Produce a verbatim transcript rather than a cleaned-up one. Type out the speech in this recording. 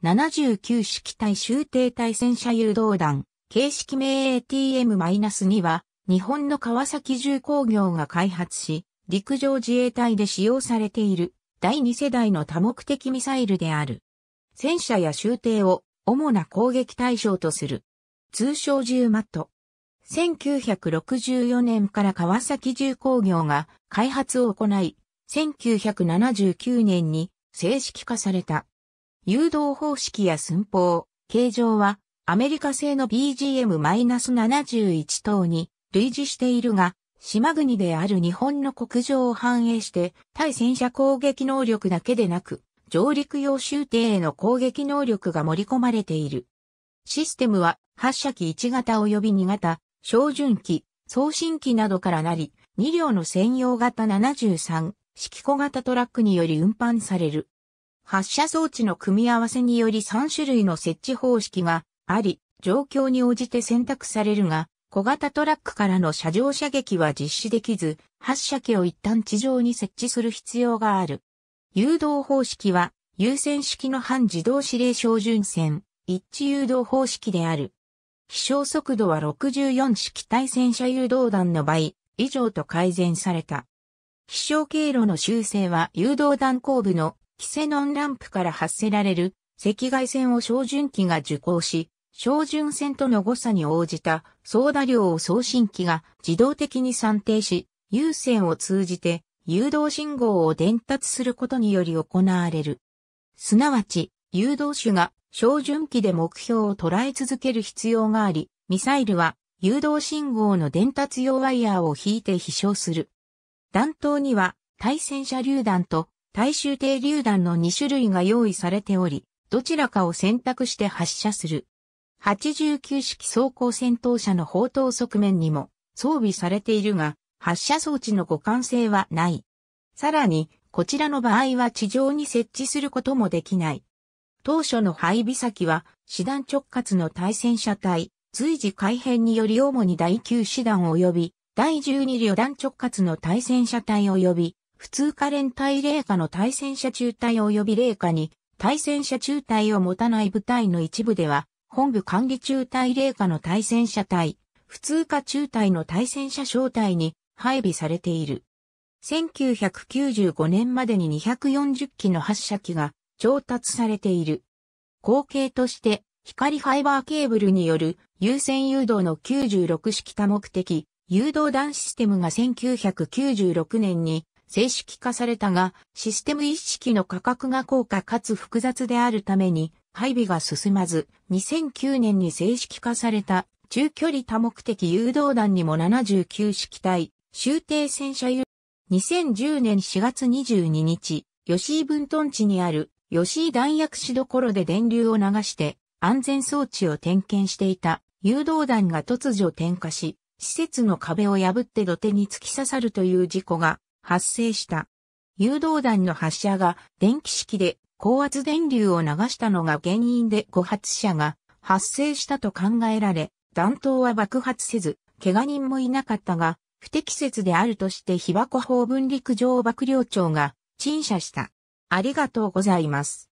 ななじゅうきゅう式対終艇対戦車誘導弾、形式名 エーティーエムに は、日本の川崎重工業が開発し、陸上自衛隊で使用されているだいに世代の多目的ミサイルである。戦車や終艇を主な攻撃対象とする。通称重マト。せんきゅうひゃくろくじゅうよねんから川崎重工業が開発を行い、せんきゅうひゃくななじゅうきゅうねんに正式化された。誘導方式や寸法、形状はアメリカ製の ビージーエムななじゅういち 等に類似しているが、島国である日本の国情を反映して、対戦車攻撃能力だけでなく、上陸用終艇への攻撃能力が盛り込まれている。システムは、発射機いち型及びに型、照準機、送信機などからなり、に両の専用型ななじゅうさん式小型トラックにより運搬される。発射装置の組み合わせによりさん種類の設置方式があり、状況に応じて選択されるが、小型トラックからの車上射撃は実施できず、発射機を一旦地上に設置する必要がある。誘導方式は、優先式の半自動指令照準線、一致誘導方式である。飛翔速度はろくじゅうよん式対戦車誘導弾の倍以上と改善された。飛翔経路の修正は誘導弾後部のキセノンランプから発せられる赤外線を照準機が受光し、照準線との誤差に応じた操舵量を送信機が自動的に算定し、有線を通じて誘導信号を伝達することにより行われる。すなわち、誘導手が照準機で目標を捉え続ける必要があり、ミサイルは誘導信号の伝達用ワイヤーを引いて飛翔する。弾頭には対戦車榴弾と対終艇榴弾のに種類が用意されており、どちらかを選択して発射する。はちじゅうきゅう式装甲戦闘車の砲塔側面にも装備されているが、発射装置の互換性はない。さらに、こちらの場合は地上に設置することもできない。当初の配備先は、師団直轄の対戦車隊、随時改編により主にだいきゅう師団及び、だいじゅうに旅団直轄の対戦車隊及び、普通科連隊零課の対戦車中隊及び零課に、対戦車中隊を持たない部隊の一部では、本部管理中隊零課の対戦車隊、普通科中隊の対戦車小隊に配備されている。せんきゅうひゃくきゅうじゅうごねんまでににひゃくよんじゅう機の発射機が調達されている。後継として、光ファイバーケーブルによる優先誘導のきゅうじゅうろく式多目的誘導弾システムがせんきゅうひゃくきゅうじゅうろくねんに正式化されたが、システム一式の価格が高価かつ複雑であるために、配備が進まず、にせんきゅうねんに正式化された中距離多目的誘導弾にもななじゅうきゅう式対終艇戦車誘導弾。にせんじゅうねんしがつにじゅうににち、吉井分屯地にある吉井弾薬師所で電流を流して安全装置を点検していた誘導弾が突如点火し、施設の壁を破って土手に突き刺さるという事故が発生した。誘導弾の発射が電気式で高圧電流を流したのが原因で誤発射が発生したと考えられ、弾頭は爆発せず、怪我人もいなかったが、不適切であるとして被爆法分陸上幕僚長が陳謝した。ありがとうございます。